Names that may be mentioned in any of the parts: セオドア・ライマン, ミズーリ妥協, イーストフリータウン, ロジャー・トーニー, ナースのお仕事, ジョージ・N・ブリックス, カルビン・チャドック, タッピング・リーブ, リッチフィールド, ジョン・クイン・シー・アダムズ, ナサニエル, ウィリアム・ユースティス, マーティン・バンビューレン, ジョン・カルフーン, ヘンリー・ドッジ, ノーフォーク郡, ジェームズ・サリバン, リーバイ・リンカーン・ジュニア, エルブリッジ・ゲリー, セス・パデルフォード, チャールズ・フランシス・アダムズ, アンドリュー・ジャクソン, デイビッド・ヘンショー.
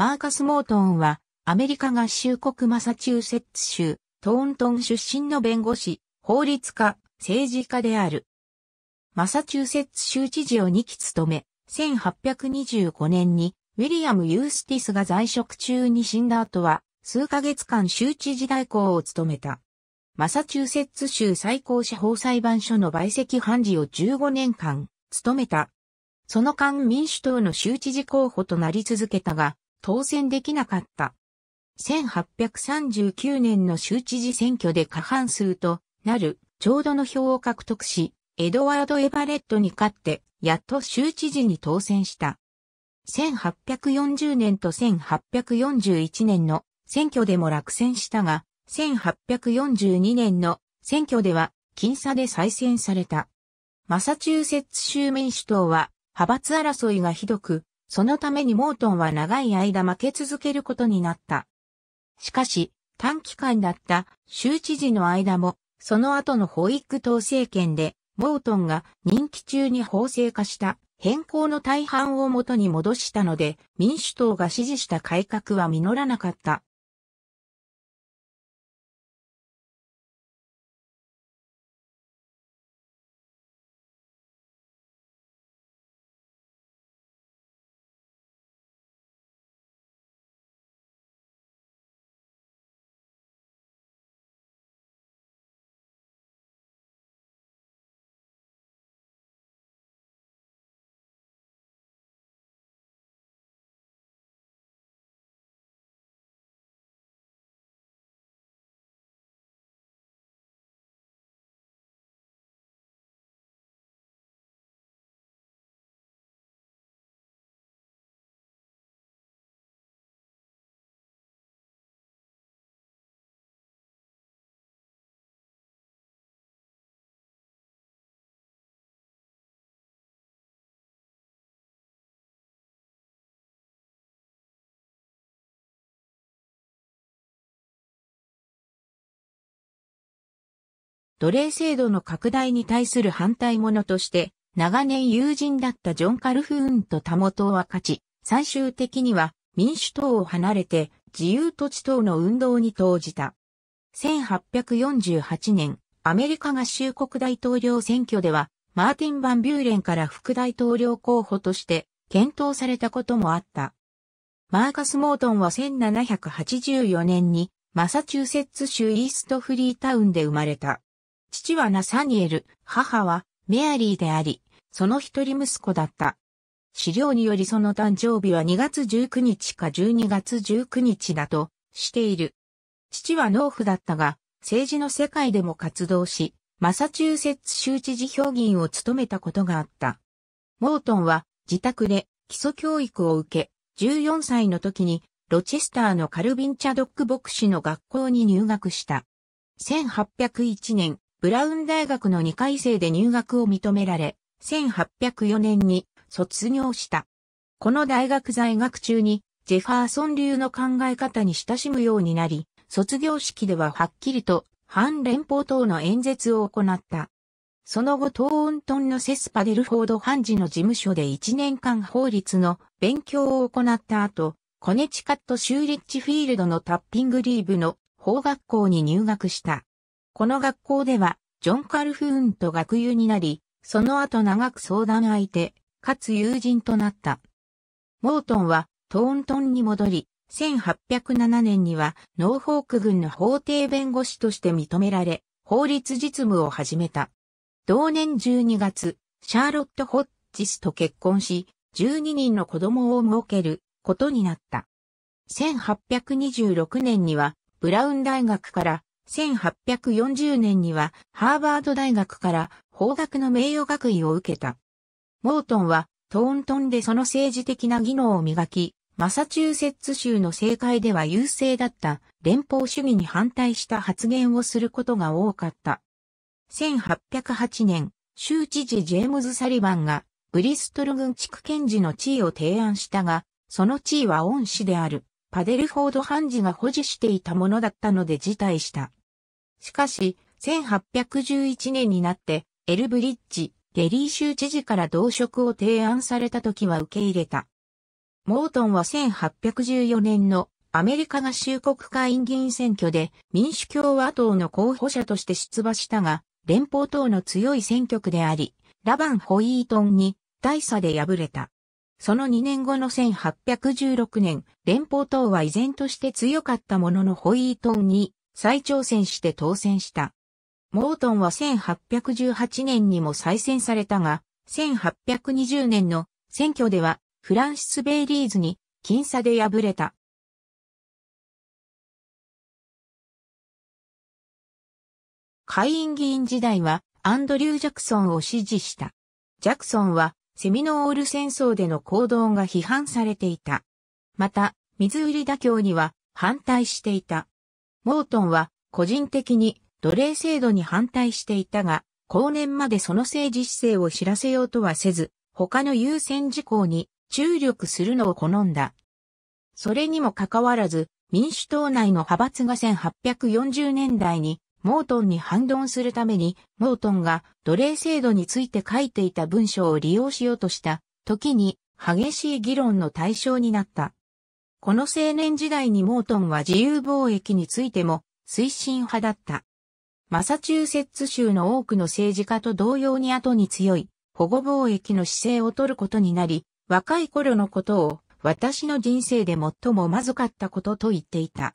マーカス・モートンは、アメリカ合衆国マサチューセッツ州、タウントン出身の弁護士、法律家、政治家である。マサチューセッツ州知事を2期務め、1825年にウィリアム・ユースティスが在職中に死んだ後は、数ヶ月間州知事代行を務めた。マサチューセッツ州最高司法裁判所の陪席判事を15年間務めた。その間民主党の州知事候補となり続けたが、当選できなかった。1839年の州知事選挙で過半数となるちょうどの票を獲得し、エドワード・エバレットに勝って、やっと州知事に当選した。1840年と1841年の選挙でも落選したが、1842年の選挙では僅差で再選された。マサチューセッツ州民主党は派閥争いがひどく、そのためにモートンは長い間負け続けることになった。しかし、短期間だった州知事の間も、その後のホイッグ党政権で、モートンが任期中に法制化した変更の大半を元に戻したので、民主党が支持した改革は実らなかった。奴隷制度の拡大に対する反対者として、長年友人だったジョン・カルフーンとタモ党は勝ち、最終的には民主党を離れて自由土地等の運動に投じた。1848年、アメリカ合衆国大統領選挙では、マーティン・バンビューレンから副大統領候補として検討されたこともあった。マーカス・モートンは1784年にマサチューセッツ州イーストフリータウンで生まれた。父はナサニエル、母はメアリーであり、その一人息子だった。資料によりその誕生日は2月19日か12月19日だとしている。父は農夫だったが、政治の世界でも活動し、マサチューセッツ州知事評議員を務めたことがあった。モートンは自宅で基礎教育を受け、14歳の時にロチェスターのカルビン・チャドック牧師の学校に入学した。1801年、ブラウン大学の2回生で入学を認められ、1804年に卒業した。この大学在学中にジェファーソン流の考え方に親しむようになり、卒業式でははっきりと反連邦党の演説を行った。その後、タウントンのセスパデルフォード判事の事務所で1年間法律の勉強を行った後、コネチカット州リッチフィールドのタッピングリーブの法学校に入学した。この学校では、ジョン・カルフーンと学友になり、その後長く相談相手、かつ友人となった。モートンは、タウントンに戻り、1807年には、ノーフォーク郡の法廷弁護士として認められ、法律実務を始めた。同年12月、シャーロット・ホッジスと結婚し、12人の子供を設けることになった。1826年には、ブラウン大学から、1840年にはハーバード大学から法学の名誉学位を受けた。モートンはタウントンでその政治的な技能を磨き、マサチューセッツ州の政界では優勢だった連邦主義に反対した発言をすることが多かった。1808年、州知事ジェームズ・サリバンがブリストル郡地区検事の地位を提案したが、その地位は恩師であるパデルフォード判事が保持していたものだったので辞退した。しかし、1811年になって、エルブリッジ、ゲリー州知事から同職を提案された時は受け入れた。モートンは1814年のアメリカ合衆国会議員選挙で民主共和党の候補者として出馬したが、連邦党の強い選挙区であり、ラバン・ホイートンに大差で敗れた。その2年後の1816年、連邦党は依然として強かったもののホイートンに再挑戦して当選した。モートンは1818年にも再選されたが、1820年の選挙ではフランシス・ベイリーズに僅差で敗れた。下院議員時代はアンドリュー・ジャクソンを支持した。ジャクソンはセミノール戦争での行動が批判されていた。また、ミズーリ妥協には反対していた。モートンは個人的に奴隷制度に反対していたが、後年までその政治姿勢を知らせようとはせず、他の優先事項に注力するのを好んだ。それにもかかわらず、民主党内の派閥が1840年代にモートンに反論するために、モートンが奴隷制度について書いていた文章を利用しようとした時に激しい議論の対象になった。この青年時代にモートンは自由貿易についても推進派だった。マサチューセッツ州の多くの政治家と同様に後に強い保護貿易の姿勢を取ることになり、若い頃のことを私の人生で最もまずかったことと言っていた。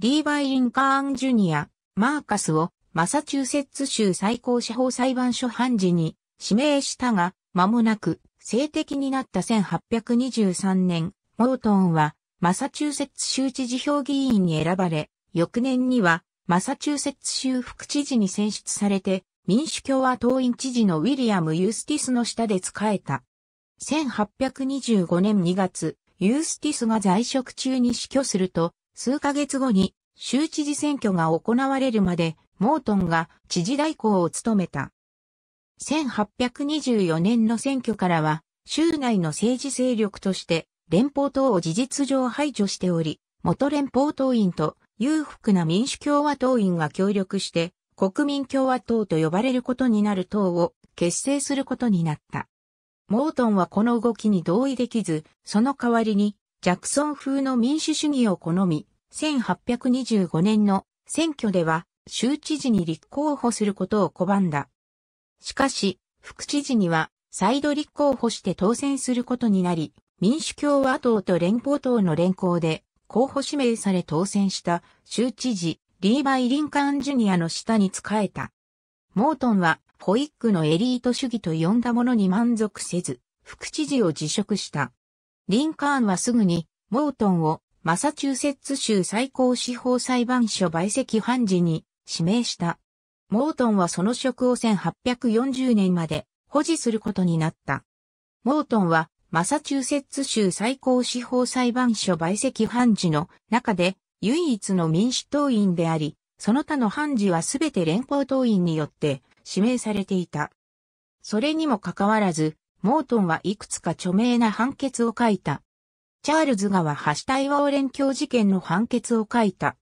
リーバイ・リンカーン・ジュニア、マーカスをマサチューセッツ州最高司法裁判所判事に指名したが、間もなく政敵になった1823年、モートンはマサチューセッツ州知事票議員に選ばれ、翌年にはマサチューセッツ州副知事に選出されて、民主共和党員知事のウィリアム・ユースティスの下で仕えた。1825年2月、ユースティスが在職中に死去すると、数ヶ月後に州知事選挙が行われるまで、モートンが知事代行を務めた。1824年の選挙からは、州内の政治勢力として、連邦党を事実上排除しており、元連邦党員と、裕福な民主共和党員が協力して国民共和党と呼ばれることになる党を結成することになった。モートンはこの動きに同意できず、その代わりにジャクソン風の民主主義を好み、1825年の選挙では州知事に立候補することを拒んだ。しかし、副知事には再度立候補して当選することになり、民主共和党と連邦党の連合で、候補指名され当選した州知事リーバイ・リンカーン・ジュニアの下に仕えた。モートンはホイックのエリート主義と呼んだものに満足せず、副知事を辞職した。リンカーンはすぐにモートンをマサチューセッツ州最高司法裁判所陪席判事に指名した。モートンはその職を1840年まで保持することになった。モートンはマサチューセッツ州最高司法裁判所陪席判事の中で唯一の民主党員であり、その他の判事はすべて連邦党員によって指名されていた。それにもかかわらず、モートンはいくつか著名な判決を書いた。チャールズ川橋対ウォーレン卿事件の判決を書いた。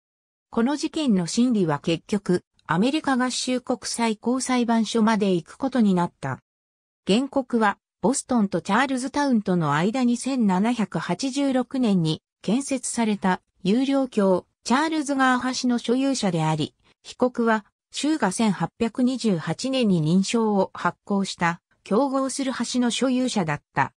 この事件の審理は結局、アメリカ合衆国最高裁判所まで行くことになった。原告は、ボストンとチャールズタウンとの間に1786年に建設された有料橋チャールズ川橋の所有者であり、被告は州が1828年に認証を発行した競合する橋の所有者だった。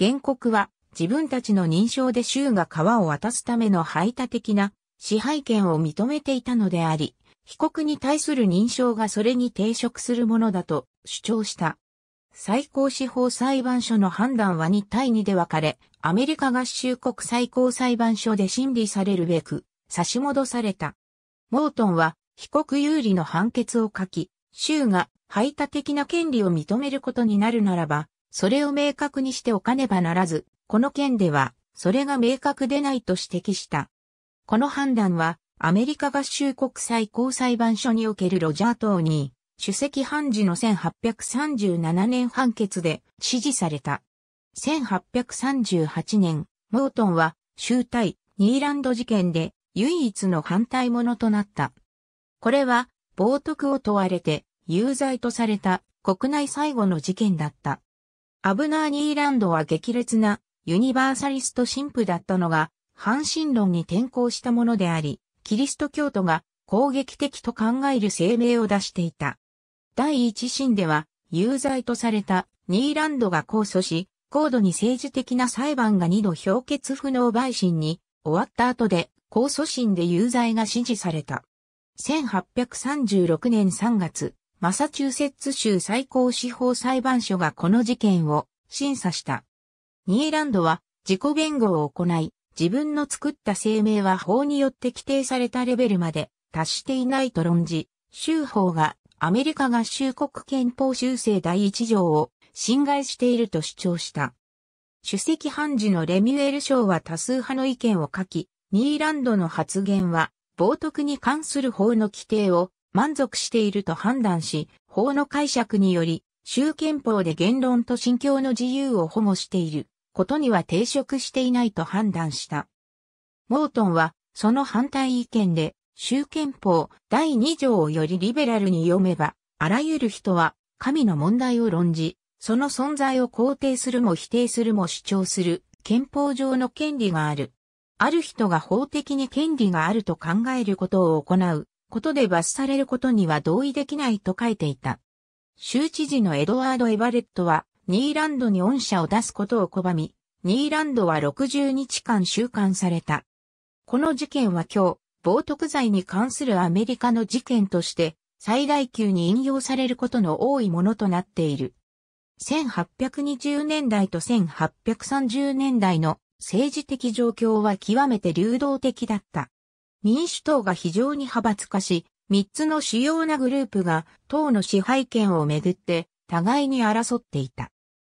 原告は自分たちの認証で州が川を渡すための排他的な支配権を認めていたのであり、被告に対する認証がそれに抵触するものだと主張した。最高司法裁判所の判断は2対2で分かれ、アメリカ合衆国最高裁判所で審理されるべく、差し戻された。モートンは、被告有利の判決を書き、州が排他的な権利を認めることになるならば、それを明確にしておかねばならず、この件では、それが明確でないと指摘した。この判断は、アメリカ合衆国最高裁判所におけるロジャー・トーニー首席判事の1837年判決で支持された。1838年、モートンは州対ニーランド事件で唯一の反対者となった。これは冒涜を問われて有罪とされた国内最後の事件だった。アブナー・ニーランドは激烈なユニバーサリスト神父だったのが、反神論に転向したものであり、キリスト教徒が攻撃的と考える声明を出していた。第一審では、有罪とされたニーランドが控訴し、高度に政治的な裁判が2度評決不能陪審に終わった後で、控訴審で有罪が支持された。1836年3月、マサチューセッツ州最高司法裁判所がこの事件を審査した。ニーランドは自己弁護を行い、自分の作った声明は法によって規定されたレベルまで達していないと論じ、州法がアメリカ合衆国憲法修正第1条を侵害していると主張した。首席判事のレミュエル賞は多数派の意見を書き、ニーランドの発言は冒涜に関する法の規定を満足していると判断し、法の解釈により、州憲法で言論と信教の自由を保護していることには抵触していないと判断した。モートンは、その反対意見で、州憲法第2条をよりリベラルに読めば、あらゆる人は、神の問題を論じ、その存在を肯定するも否定するも主張する、憲法上の権利がある。ある人が法的に権利があると考えることを行うことで罰されることには同意できないと書いていた。州知事のエドワード・エバレットは、ニーランドに恩赦を出すことを拒み、ニーランドは60日間収監された。この事件は今日、冒涜罪に関するアメリカの事件として、最大級に引用されることの多いものとなっている。1820年代と1830年代の政治的状況は極めて流動的だった。民主党が非常に派閥化し、3つの主要なグループが党の支配権をめぐって互いに争っていた。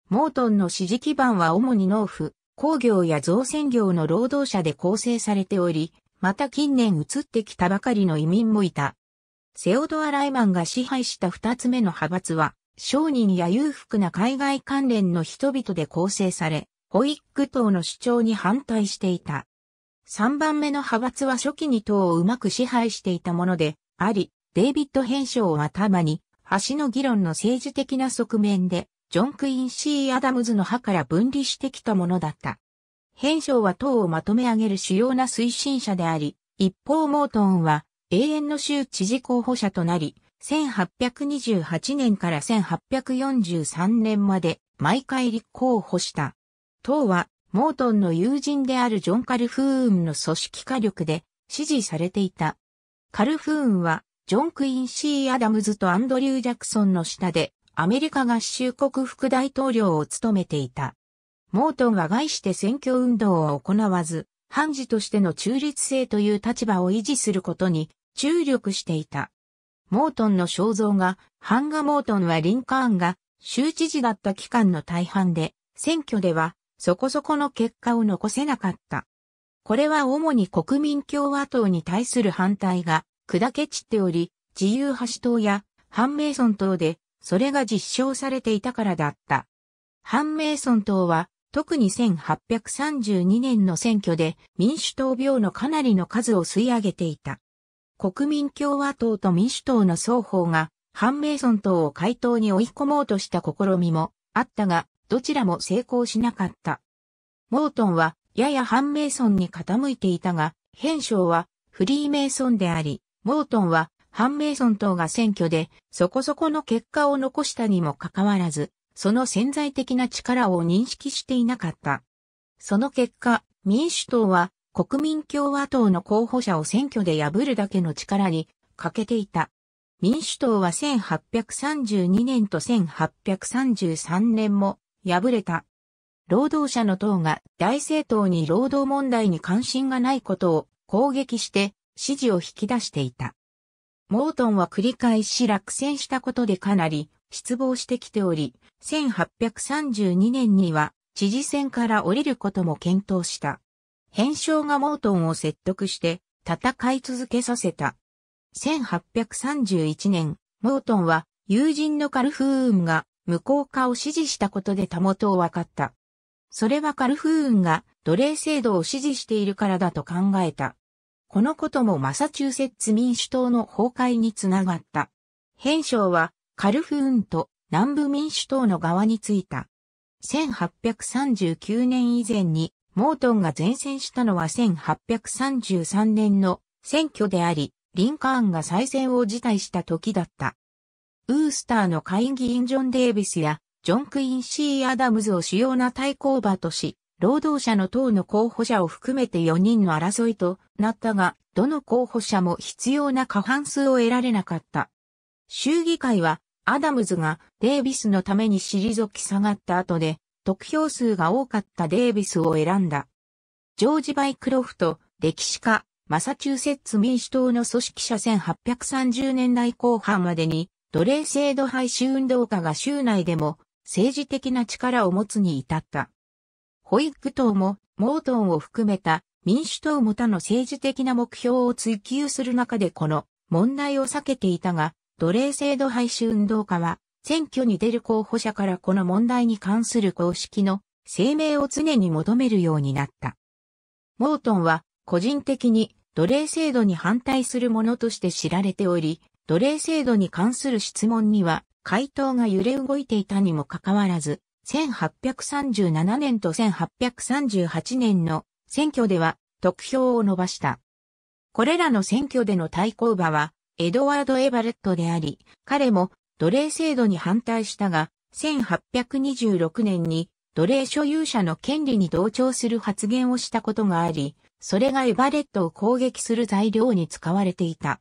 モートンの支持基盤は主に農夫、工業や造船業の労働者で構成されており、また近年移ってきたばかりの移民もいた。セオドア・ライマンが支配した2つ目の派閥は、商人や裕福な海外関連の人々で構成され、ホイッグ党の主張に反対していた。3番目の派閥は初期に党をうまく支配していたもので、あり、デイビッド・ヘンショーはたまに、橋の議論の政治的な側面で、ジョン・クイン・シー・アダムズの派から分離してきたものだった。ヘンショーは党をまとめ上げる主要な推進者であり、一方モートンは永遠の州知事候補者となり、1828年から1843年まで毎回立候補した。党は、モートンの友人であるジョン・カルフーンの組織化力で支持されていた。カルフーンは、ジョン・クイン・シー・アダムズとアンドリュー・ジャクソンの下で、アメリカ合衆国副大統領を務めていた。モートンは概して選挙運動を行わず、判事としての中立性という立場を維持することに注力していた。モートンの肖像画、版画モートンはリンカーンが州知事だった期間の大半で、選挙では、そこそこの結果を残せなかった。これは主に国民共和党に対する反対が砕け散っており、自由派主党や反メイソン党でそれが実証されていたからだった。反メイソン党は特に1832年の選挙で民主党票のかなりの数を吸い上げていた。国民共和党と民主党の双方が反メイソン党を解党に追い込もうとした試みもあったが、どちらも成功しなかった。モートンは、やや反メイソンに傾いていたが、ヘンショーは、フリーメイソンであり、モートンは、反メイソン党が選挙で、そこそこの結果を残したにもかかわらず、その潜在的な力を認識していなかった。その結果、民主党は、国民共和党の候補者を選挙で破るだけの力に、欠けていた。民主党は1832年と1833年も、敗れた。労働者の党が大政党に労働問題に関心がないことを攻撃して支持を引き出していた。モートンは繰り返し落選したことでかなり失望してきており、1832年には知事選から降りることも検討した。ヘンショーがモートンを説得して戦い続けさせた。1831年、モートンは友人のカルフーンが無効化を支持したことでたもとを分かった。それはカルフーンが奴隷制度を支持しているからだと考えた。このこともマサチューセッツ民主党の崩壊につながった。ヘンショーはカルフーンと南部民主党の側についた。1839年以前に、モートンが善戦したのは1833年の選挙であり、リンカーンが再選を辞退した時だった。ウースターの下院議員ジョン・デービスやジョン・クインシー・アダムズを主要な対抗馬とし、労働者の党の候補者を含めて4人の争いとなったが、どの候補者も必要な過半数を得られなかった。州議会は、アダムズがデービスのために退き下がった後で、得票数が多かったデービスを選んだ。ジョージ・バイクロフト、歴史家、マサチューセッツ民主党の組織者1830年代後半までに、奴隷制度廃止運動家が州内でも政治的な力を持つに至った。ホイッグ党もモートンを含めた民主党も他の政治的な目標を追求する中でこの問題を避けていたが、奴隷制度廃止運動家は選挙に出る候補者からこの問題に関する公式の声明を常に求めるようになった。モートンは個人的に奴隷制度に反対するものとして知られており、奴隷制度に関する質問には回答が揺れ動いていたにもかかわらず、1837年と1838年の選挙では得票を伸ばした。これらの選挙での対抗馬はエドワード・エバレットであり、彼も奴隷制度に反対したが、1826年に奴隷所有者の権利に同調する発言をしたことがあり、それがエバレットを攻撃する材料に使われていた。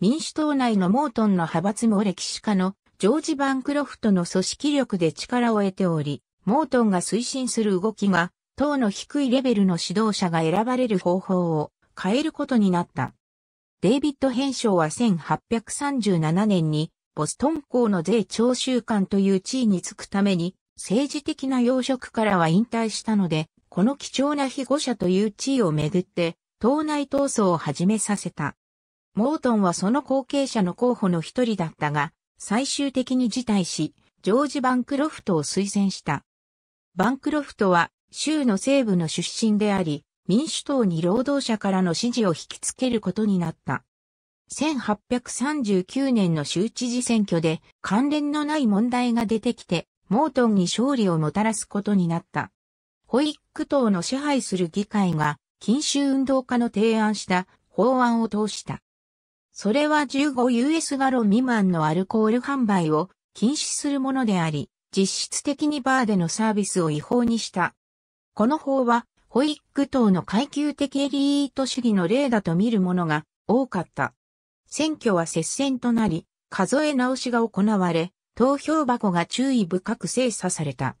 民主党内のモートンの派閥も歴史家のジョージ・バンクロフトの組織力で力を得ており、モートンが推進する動きが、党の低いレベルの指導者が選ばれる方法を変えることになった。デイビッド・ヘンショーは1837年に、ボストン校の税調習官という地位に就くために、政治的な要職からは引退したので、この貴重な被護者という地位をめぐって、党内闘争を始めさせた。モートンはその後継者の候補の一人だったが、最終的に辞退し、ジョージ・バンクロフトを推薦した。バンクロフトは州の西部の出身であり、民主党に労働者からの支持を引きつけることになった。1839年の州知事選挙で関連のない問題が出てきて、モートンに勝利をもたらすことになった。ホイッグ党の支配する議会が禁酒運動家の提案した法案を通した。それは 15US ガロン未満のアルコール販売を禁止するものであり、実質的にバーでのサービスを違法にした。この法は、ホイッグ党の階級的エリート主義の例だと見る者が多かった。選挙は接戦となり、数え直しが行われ、投票箱が注意深く精査された。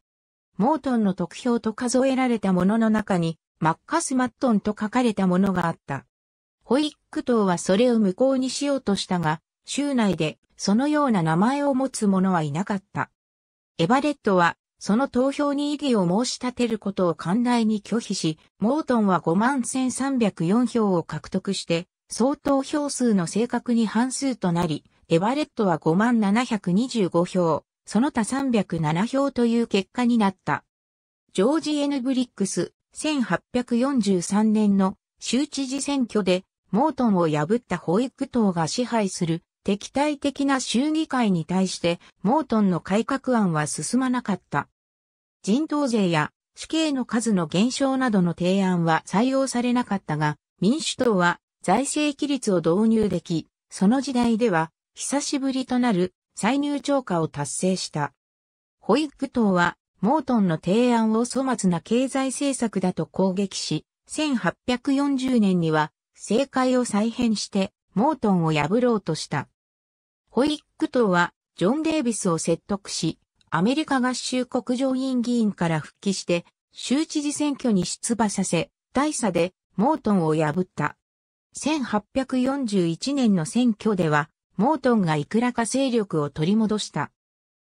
モートンの得票と数えられたものの中に、マッカス・マットンと書かれたものがあった。ホイッグ党はそれを無効にしようとしたが、州内でそのような名前を持つ者はいなかった。エバレットはその投票に異議を申し立てることを寛大に拒否し、モートンは51,304票を獲得して、総投票数の正確に半数となり、エバレットは57,725票、その他307票という結果になった。ジョージ・N・ブリックス、1843年の州知事選挙で、モートンを破ったホイッグ党が支配する敵対的な州議会に対してモートンの改革案は進まなかった。人頭税や死刑の数の減少などの提案は採用されなかったが、民主党は財政規律を導入でき、その時代では久しぶりとなる歳入超過を達成した。ホイッグ党はモートンの提案を粗末な経済政策だと攻撃し、1840年には政界を再編して、モートンを破ろうとした。ホイッグ党は、ジョン・デービスを説得し、アメリカ合衆国上院議員から復帰して、州知事選挙に出馬させ、大差で、モートンを破った。1841年の選挙では、モートンがいくらか勢力を取り戻した。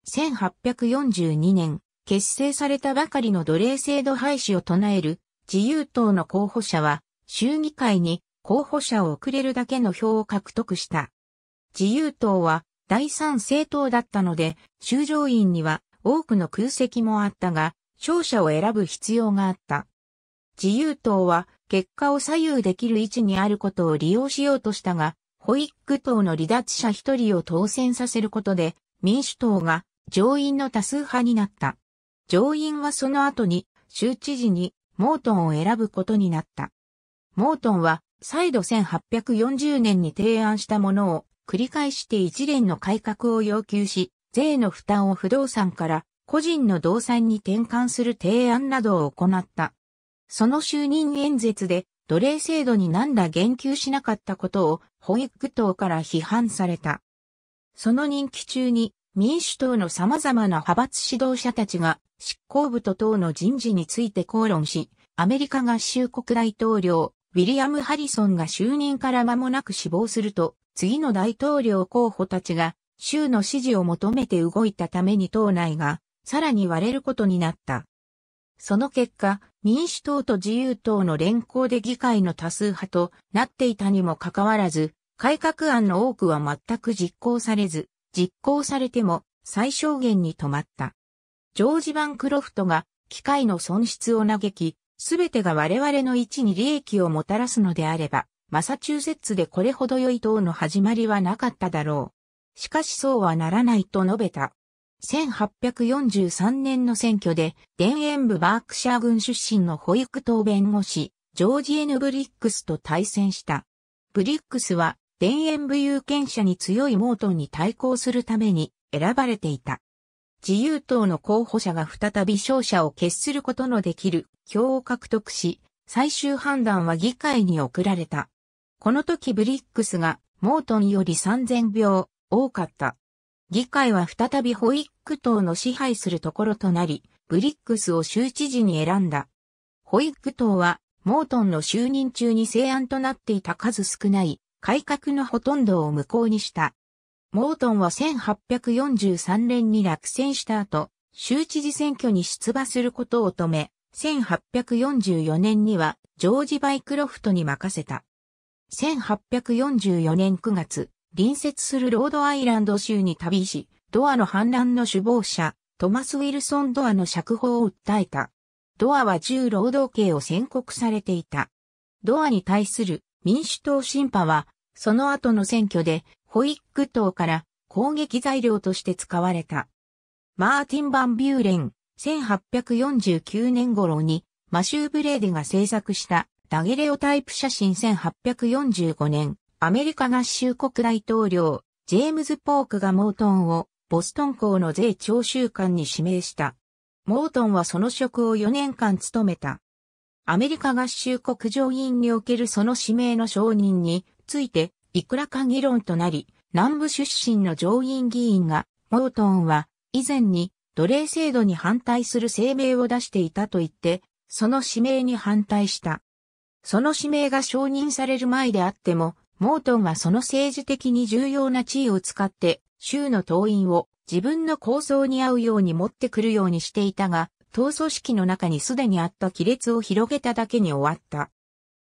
1842年、結成されたばかりの奴隷制度廃止を唱える、自由党の候補者は、州議会に、候補者を送れるだけの票を獲得した。自由党は第三政党だったので、州上院には多くの空席もあったが、勝者を選ぶ必要があった。自由党は結果を左右できる位置にあることを利用しようとしたが、ホイッグ党の離脱者一人を当選させることで、民主党が上院の多数派になった。上院はその後に州知事にモートンを選ぶことになった。モートンは再度1840年に提案したものを繰り返して一連の改革を要求し、税の負担を不動産から個人の動産に転換する提案などを行った。その就任演説で奴隷制度に何ら言及しなかったことをホイッグ党から批判された。その任期中に民主党の様々な派閥指導者たちが執行部と党の人事について口論し、アメリカ合衆国大統領ウィリアム・ハリソンが就任から間もなく死亡すると、次の大統領候補たちが州の支持を求めて動いたために党内がさらに割れることになった。その結果、民主党と自由党の連合で議会の多数派となっていたにもかかわらず、改革案の多くは全く実行されず、実行されても最小限に止まった。ジョージ・バンクロフトが機会の損失を嘆き、すべてが我々の位置に利益をもたらすのであれば、マサチューセッツでこれほど良い党の始まりはなかっただろう。しかしそうはならないと述べた。1843年の選挙で、田園部バークシャー郡出身のホイッグ党弁護士、ジョージ・N・ブリックスと対戦した。ブリックスは、田園部有権者に強いモートンに対抗するために選ばれていた。自由党の候補者が再び勝者を決することのできる票を獲得し、最終判断は議会に送られた。この時ブリックスがモートンより3000票多かった。議会は再びホイッグ党の支配するところとなり、ブリックスを州知事に選んだ。ホイッグ党はモートンの就任中に成案となっていた数少ない改革のほとんどを無効にした。モートンは1843年に落選した後、州知事選挙に出馬することを止め、1844年にはジョージ・バイクロフトに任せた。1844年9月、隣接するロードアイランド州に旅し、ドアの反乱の首謀者、トマス・ウィルソン・ドアの釈放を訴えた。ドアは重労働刑を宣告されていた。ドアに対する民主党シンパは、その後の選挙でホイッグ党から攻撃材料として使われた。マーティン・バンビューレン。1849年頃にマシュー・ブレーデが制作したダゲレオタイプ写真1845年、アメリカ合衆国大統領、ジェームズ・ポークがモートンをボストン港の税徴収官に指名した。モートンはその職を4年間務めた。アメリカ合衆国上院におけるその指名の承認についていくらか議論となり、南部出身の上院議員が、モートンは以前に奴隷制度に反対する声明を出していたと言って、その指名に反対した。その指名が承認される前であっても、モートンはその政治的に重要な地位を使って、州の党員を自分の構想に合うように持ってくるようにしていたが、党組織の中にすでにあった亀裂を広げただけに終わった。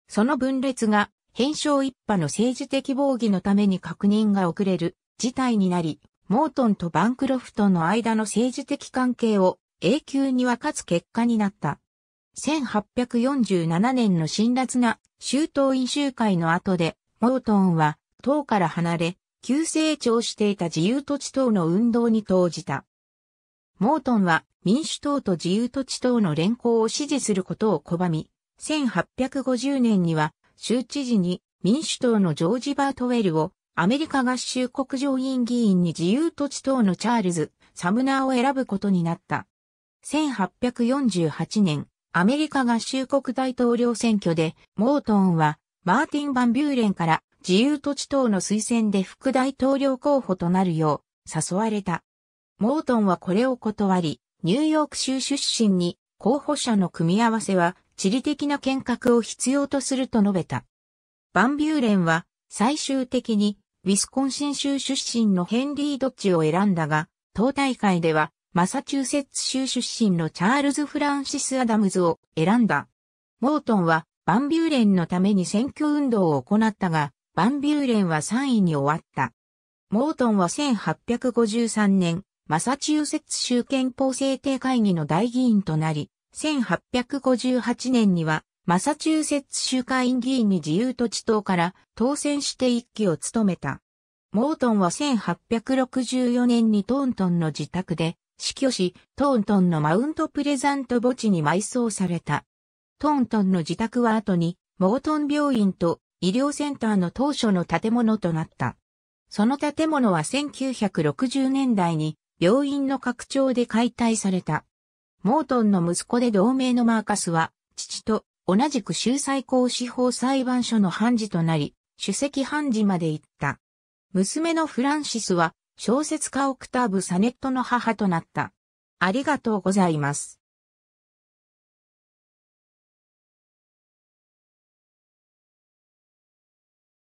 その分裂が、偏少一派の政治的防御のために確認が遅れる事態になり、モートンとバンクロフトの間の政治的関係を永久に分かつ結果になった。1847年の辛辣な州党員集会の後で、モートンは党から離れ、急成長していた自由土地党の運動に投じた。モートンは民主党と自由土地党の連合を支持することを拒み、1850年には州知事に民主党のジョージ・バートウェルをアメリカ合衆国上院議員に自由土地党のチャールズ・サムナーを選ぶことになった。1848年、アメリカ合衆国大統領選挙で、モートンはマーティン・バンビューレンから自由土地党の推薦で副大統領候補となるよう誘われた。モートンはこれを断り、ニューヨーク州出身に候補者の組み合わせは地理的な見学を必要とすると述べた。バンビューレンは最終的にウィスコンシン州出身のヘンリー・ドッジを選んだが、党大会ではマサチューセッツ州出身のチャールズ・フランシス・アダムズを選んだ。モートンはバンビューレンのために選挙運動を行ったが、バンビューレンは3位に終わった。モートンは1853年、マサチューセッツ州憲法制定会議の大議員となり、1858年には、マサチューセッツ州下院議員に自由土地党から当選して一期を務めた。モートンは1864年にトーントンの自宅で死去し、トーントンのマウントプレザント墓地に埋葬された。トーントンの自宅は後に、モートン病院と医療センターの当初の建物となった。その建物は1960年代に病院の拡張で解体された。モートンの息子で同名のマーカスは、父と同じく州最高司法裁判所の判事となり、首席判事まで行った。娘のフランシスは、小説家オクターブ・サネットの母となった。ありがとうございます。